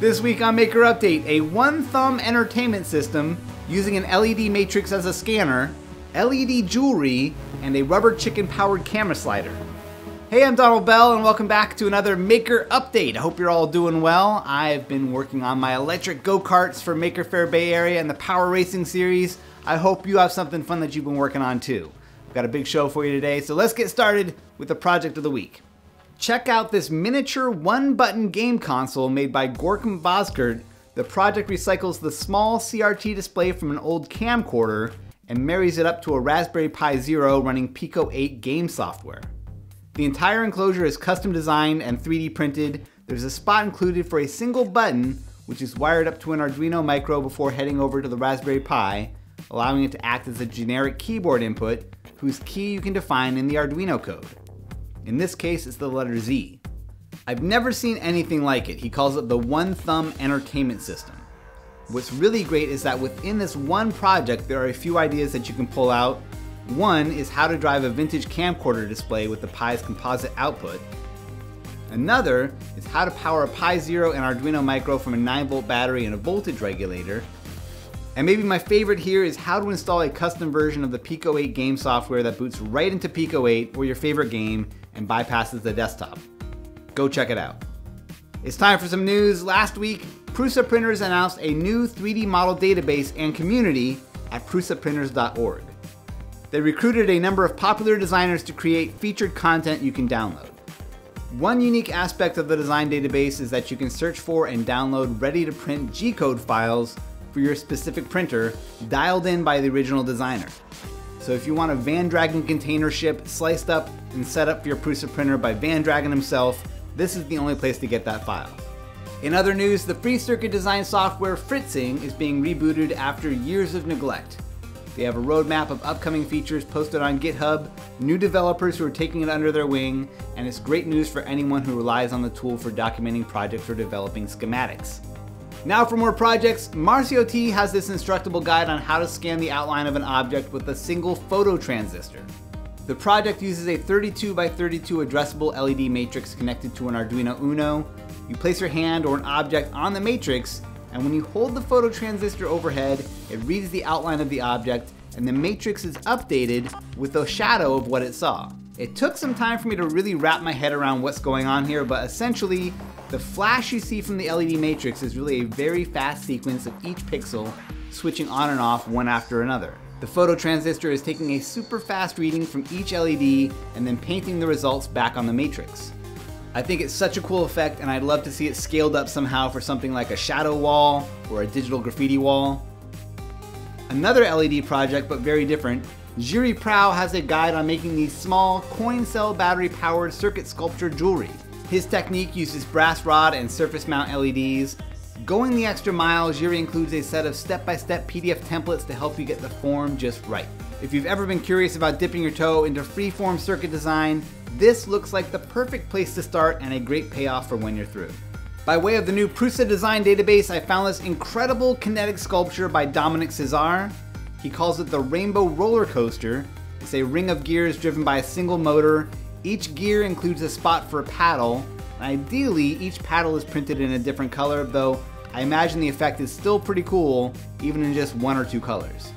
This week on Maker Update, a One Thumb Entertainment System using an LED matrix as a scanner, LED jewelry, and a rubber chicken powered camera slider. Hey, I'm Donald Bell and welcome back to another Maker Update. I hope you're all doing well. I've been working on my electric go-karts for Maker Faire Bay Area and the Power Racing Series. I hope you have something fun that you've been working on too. I've got a big show for you today, so let's get started with the project of the week. Check out this miniature one-button game console made by Görkem Bozkurt. The project recycles the small CRT display from an old camcorder and marries it up to a Raspberry Pi Zero running Pico 8 game software. The entire enclosure is custom designed and 3D printed. There's a spot included for a single button, which is wired up to an Arduino Micro before heading over to the Raspberry Pi, allowing it to act as a generic keyboard input whose key you can define in the Arduino code. In this case, it's the letter Z. I've never seen anything like it. He calls it the One Thumb Entertainment System. What's really great is that within this one project, there are a few ideas that you can pull out. One is how to drive a vintage camcorder display with the Pi's composite output. Another is how to power a Pi Zero and Arduino Micro from a 9-volt battery and a voltage regulator. And maybe my favorite here is how to install a custom version of the Pico 8 game software that boots right into Pico 8 or your favorite game and bypasses the desktop. Go check it out. It's time for some news. Last week, Prusa Printers announced a new 3D model database and community at prusaprinters.org. They recruited a number of popular designers to create featured content you can download. One unique aspect of the design database is that you can search for and download ready-to-print G-code files for your specific printer, dialed in by the original designer. So if you want a Vandragon container ship sliced up and set up for your Prusa printer by Vandragon himself, this is the only place to get that file. In other news, the free circuit design software Fritzing is being rebooted after years of neglect. They have a roadmap of upcoming features posted on GitHub, new developers who are taking it under their wing, and it's great news for anyone who relies on the tool for documenting projects or developing schematics. Now for more projects, Marcio T has this instructable guide on how to scan the outline of an object with a single photo transistor. The project uses a 32 by 32 addressable LED matrix connected to an Arduino Uno. You place your hand or an object on the matrix, and when you hold the photo transistor overhead, it reads the outline of the object, and the matrix is updated with a shadow of what it saw. It took some time for me to really wrap my head around what's going on here, but essentially, the flash you see from the LED matrix is really a very fast sequence of each pixel switching on and off one after another. The phototransistor is taking a super fast reading from each LED and then painting the results back on the matrix. I think it's such a cool effect, and I'd love to see it scaled up somehow for something like a shadow wall or a digital graffiti wall. Another LED project, but very different, Jiripraus has a guide on making these small coin cell battery powered circuit sculpture jewelry. His technique uses brass rod and surface mount LEDs. Going the extra mile, Jiri includes a set of step-by-step PDF templates to help you get the form just right. If you've ever been curious about dipping your toe into freeform circuit design, this looks like the perfect place to start and a great payoff for when you're through. By way of the new Prusa design database, I found this incredible kinetic sculpture by Dominic Cesar. He calls it the Rainbow Roller Coaster. It's a ring of gears driven by a single motor. Each gear includes a spot for a paddle, and ideally each paddle is printed in a different color, though I imagine the effect is still pretty cool, even in just one or two colors.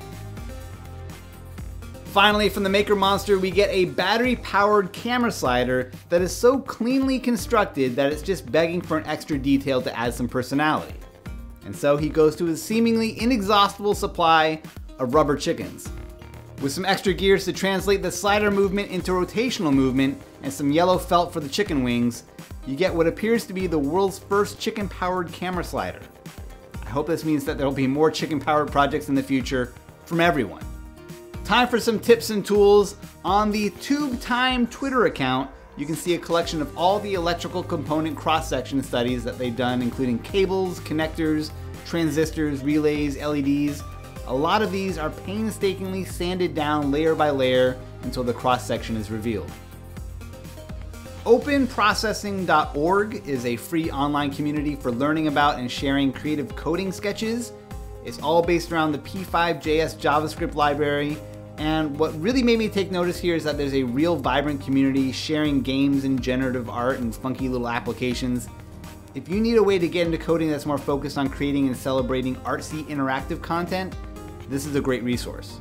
Finally, from the Maker Monster, we get a battery-powered camera slider that is so cleanly constructed that it's just begging for an extra detail to add some personality. And so he goes to his seemingly inexhaustible supply of rubber chickens. With some extra gears to translate the slider movement into rotational movement and some yellow felt for the chicken wings, you get what appears to be the world's first chicken-powered camera slider. I hope this means that there will be more chicken-powered projects in the future from everyone. Time for some tips and tools. On the Tube Time Twitter account, you can see a collection of all the electrical component cross-section studies that they've done, including cables, connectors, transistors, relays, LEDs. A lot of these are painstakingly sanded down layer by layer until the cross-section is revealed. OpenProcessing.org is a free online community for learning about and sharing creative coding sketches. It's all based around the P5.js JavaScript library, and what really made me take notice here is that there's a real vibrant community sharing games and generative art and funky little applications. If you need a way to get into coding that's more focused on creating and celebrating artsy interactive content, this is a great resource.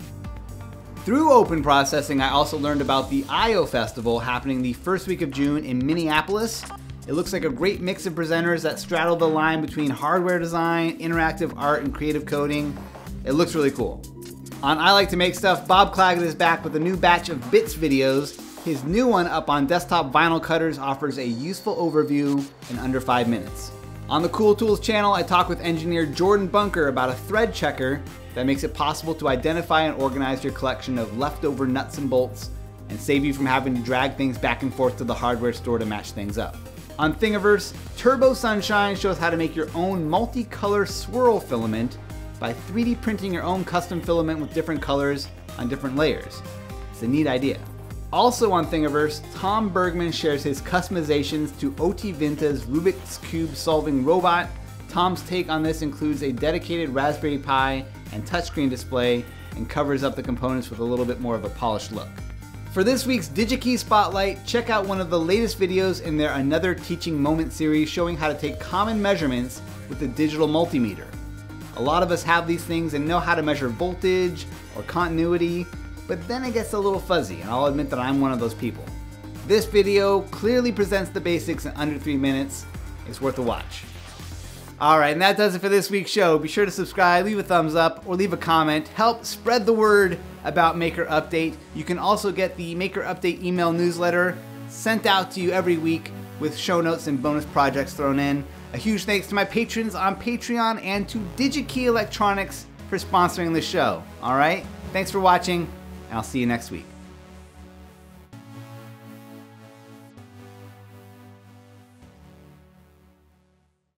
Through Open Processing, I also learned about the Eyeo Festival happening the first week of June in Minneapolis. It looks like a great mix of presenters that straddle the line between hardware design, interactive art, and creative coding. It looks really cool. On I Like To Make Stuff, Bob Claggett is back with a new batch of Bits videos. His new one up on desktop vinyl cutters offers a useful overview in under 5 minutes. On the Cool Tools channel, I talk with engineer Jordan Bunker about a thread checker that makes it possible to identify and organize your collection of leftover nuts and bolts and save you from having to drag things back and forth to the hardware store to match things up. On Thingiverse, Turbo Sunshine shows how to make your own multicolor swirl filament by 3D printing your own custom filament with different colors on different layers. It's a neat idea. Also on Thingiverse, Tom Bergman shares his customizations to Oti Vinta's Rubik's Cube solving robot. Tom's take on this includes a dedicated Raspberry Pi and touchscreen display and covers up the components with a little bit more of a polished look. For this week's DigiKey Spotlight, check out one of the latest videos in their Another Teaching Moment series showing how to take common measurements with a digital multimeter. A lot of us have these things and know how to measure voltage or continuity, but then it gets a little fuzzy, and I'll admit that I'm one of those people. This video clearly presents the basics in under 3 minutes. It's worth a watch. All right, and that does it for this week's show. Be sure to subscribe, leave a thumbs up, or leave a comment. Help spread the word about Maker Update. You can also get the Maker Update email newsletter sent out to you every week with show notes and bonus projects thrown in. A huge thanks to my patrons on Patreon and to DigiKey Electronics for sponsoring the show. All right, thanks for watching. And I'll see you next week.